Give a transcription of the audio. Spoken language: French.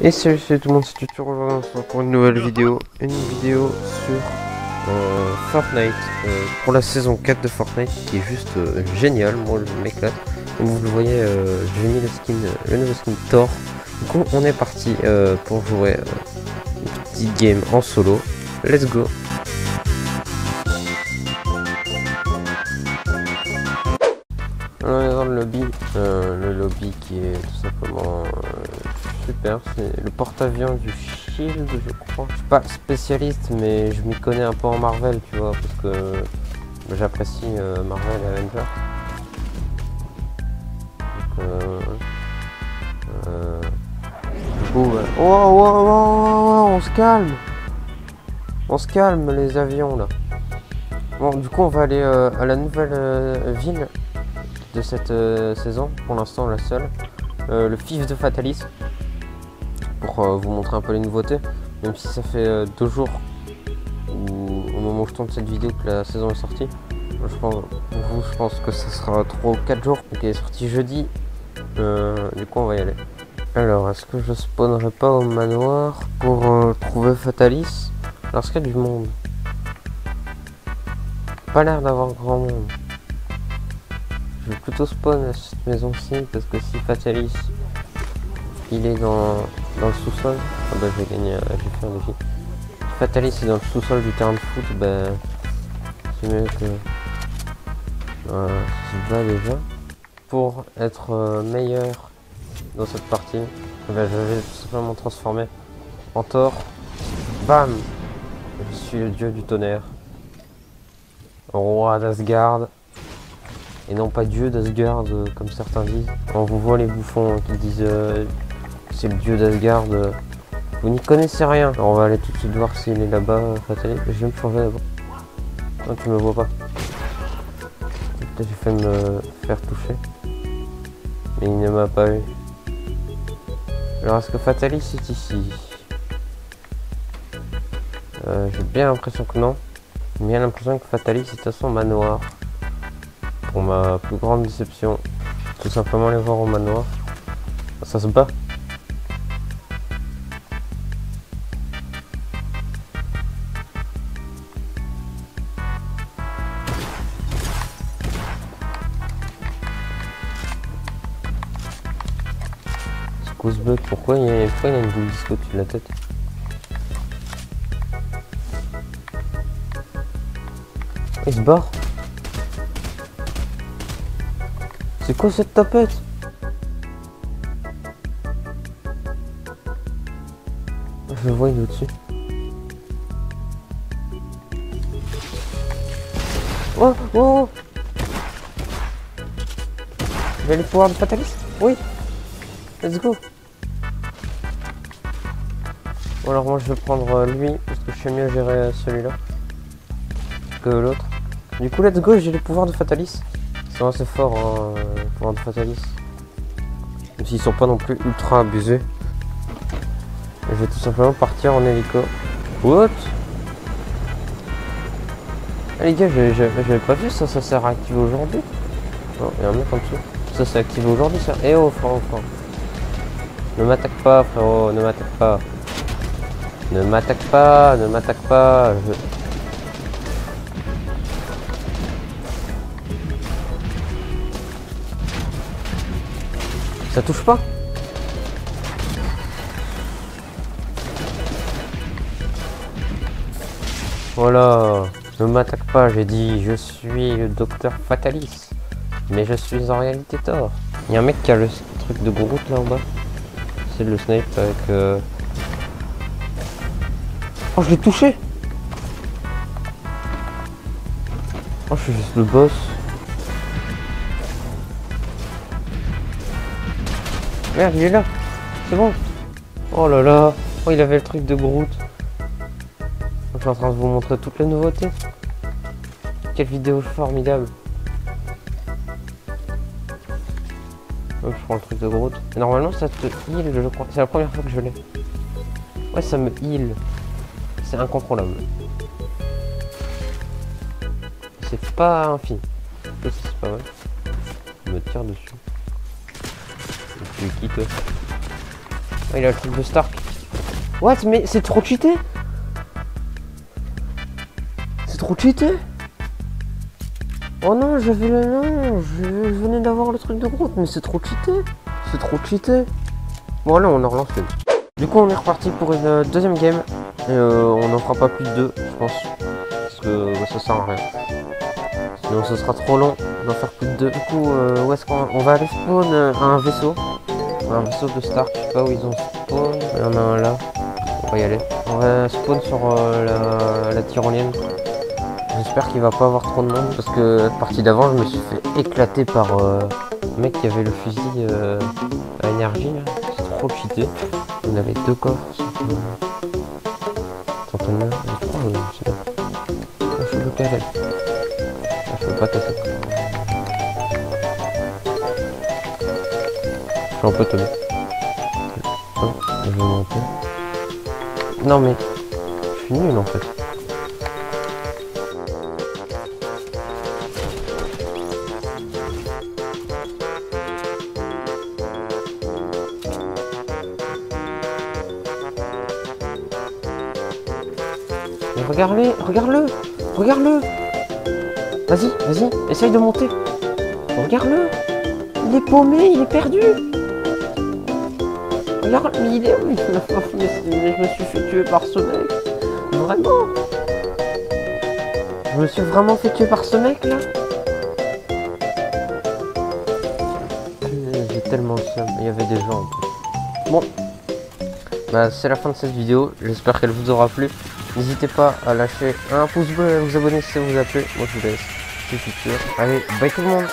Et salut tout le monde, c'est Tutur, on se retrouve pour une vidéo sur Fortnite, pour la saison 4 de Fortnite, qui est juste génial. Moi je m'éclate, comme vous le voyez, j'ai mis le nouveau skin Thor. Du coup on est parti pour jouer une petite game en solo, let's go. Alors on est dans le lobby qui est tout simplement super, c'est le porte-avions du Shield je crois. Je suis pas spécialiste mais je m'y connais un peu en Marvel, tu vois, parce que j'apprécie Marvel et Avengers. Donc, du coup, oh, on se calme les avions là. Bon, du coup on va aller à la nouvelle ville de cette saison, pour l'instant la seule, le fif de Fatalis, pour vous montrer un peu les nouveautés, même si ça fait 2 jours au moment où je tourne cette vidéo que la saison est sortie. Je pense que ça sera 3 ou 4 jours, donc elle est sortie jeudi, du coup on va y aller. Alors est-ce que je spawnerai pas au manoir pour trouver Fatalis? Alors est-ce qu'il y a du monde? Pas l'air d'avoir grand monde. Je vais plutôt spawn à cette maison-ci, parce que si Fatalis il est dans le sous-sol, ah bah j'ai gagné, j'ai fait un défi. Si Fatalis est dans le sous-sol du terrain de foot, bah c'est mieux que je bats déjà. Pour être meilleur dans cette partie, bah, je vais tout simplement transformer en Thor. Bam! Je suis le dieu du tonnerre, roi d'Asgard. Et non pas dieu d'Asgard comme certains disent. On vous voit les bouffons qui disent c'est le dieu d'Asgard. Vous n'y connaissez rien. Alors on va aller tout de suite voir s'il est là-bas. Fatalis, je vais me changer d'abord. Non, tu me vois pas. Peut-être j'ai fait me faire toucher. Mais il ne m'a pas eu. Alors est-ce que Fatalis est ici? J'ai bien l'impression que non. J'ai bien l'impression que Fatalis est à son manoir. Pour ma plus grande déception, tout simplement les voir au manoir. Ça se bat. Scousebug, pourquoi il a une boule disco au-dessus de la tête? Il se barre. C'est quoi cette tapette? Je vois une au-dessus. Oh. Je vais aller pouvoir me Fatalis. Oui. Let's go. Bon alors moi je vais prendre lui, parce que je sais mieux gérer celui-là que l'autre. Du coup let's go, j'ai le pouvoir de Fatalis. C'est assez fort hein, le pouvoir de Fatalis. Même s'ils sont pas non plus ultra abusés. Je vais tout simplement partir en hélico. What? Ah les gars, j'avais pas vu ça, ça s'est réactivé aujourd'hui. Non, il y a un mec en dessous. Ça s'est activé aujourd'hui ça. Eh oh frérot. Ne m'attaque pas frérot, ne m'attaque pas. Ne m'attaque pas, ne m'attaque pas. Ça touche pas? Voilà, ne m'attaque pas, j'ai dit, je suis le docteur Fatalis. Mais je suis en réalité Thor. Il y a un mec qui a le truc de Groot là en bas. C'est le snipe avec... Oh, je l'ai touché! Oh, je suis juste le boss. Merde, il est là, c'est bon. Oh là là, oh il avait le truc de Groot. Je suis en train de vous montrer toutes les nouveautés. Quelle vidéo formidable. Oh, je prends le truc de Groot. Et normalement ça te heal, je crois. C'est la première fois que je l'ai. Ouais, ça me heal. C'est incontrôlable. C'est pas infini. C'est pas mal. Je me tire dessus. Tu quittes. Oh, il a le truc de Stark. What? Mais c'est trop cheaté. C'est trop cheaté. Oh non, j'avais le... Non, je venais d'avoir le truc de Groot, mais c'est trop cheaté. C'est trop cheaté. Bon, là, on en relance une. Du coup, on est reparti pour une deuxième game. Et on n'en fera pas plus de deux, je pense. Parce que ouais, ça sert à rien. Sinon, ce sera trop long d'en faire plus de deux. Du coup, où est-ce qu'on va aller spawn un vaisseau. Un vaisseau de Stark, je sais pas où ils ont spawn. Il y en a un là. On va y aller. On va spawn sur la tyrolienne. J'espère qu'il va pas avoir trop de monde, parce que la partie d'avant, je me suis fait éclater par le mec qui avait le fusil à énergie. C'est trop cheaté. On avait deux coffres. T'entends bien, je peux pas. Je peux pas tasser. Je suis un peu tombé. Je vais monter. Non mais, je suis nul en fait. Regarde-le, regarde-le, regarde-le. Vas-y, vas-y, essaye de monter. Regarde-le. Il est paumé, il est perdu. Regarde, mais il est où? Je me suis fait tuer par ce mec. Vraiment. Je me suis vraiment fait tuer par ce mec là. J'ai tellement le seum. Il y avait des gens en plus. Bon. Bah c'est la fin de cette vidéo. J'espère qu'elle vous aura plu. N'hésitez pas à lâcher un pouce bleu et à vous abonner si ça vous a plu. Moi je vous laisse, c'est Tutur. Allez, bye tout le monde.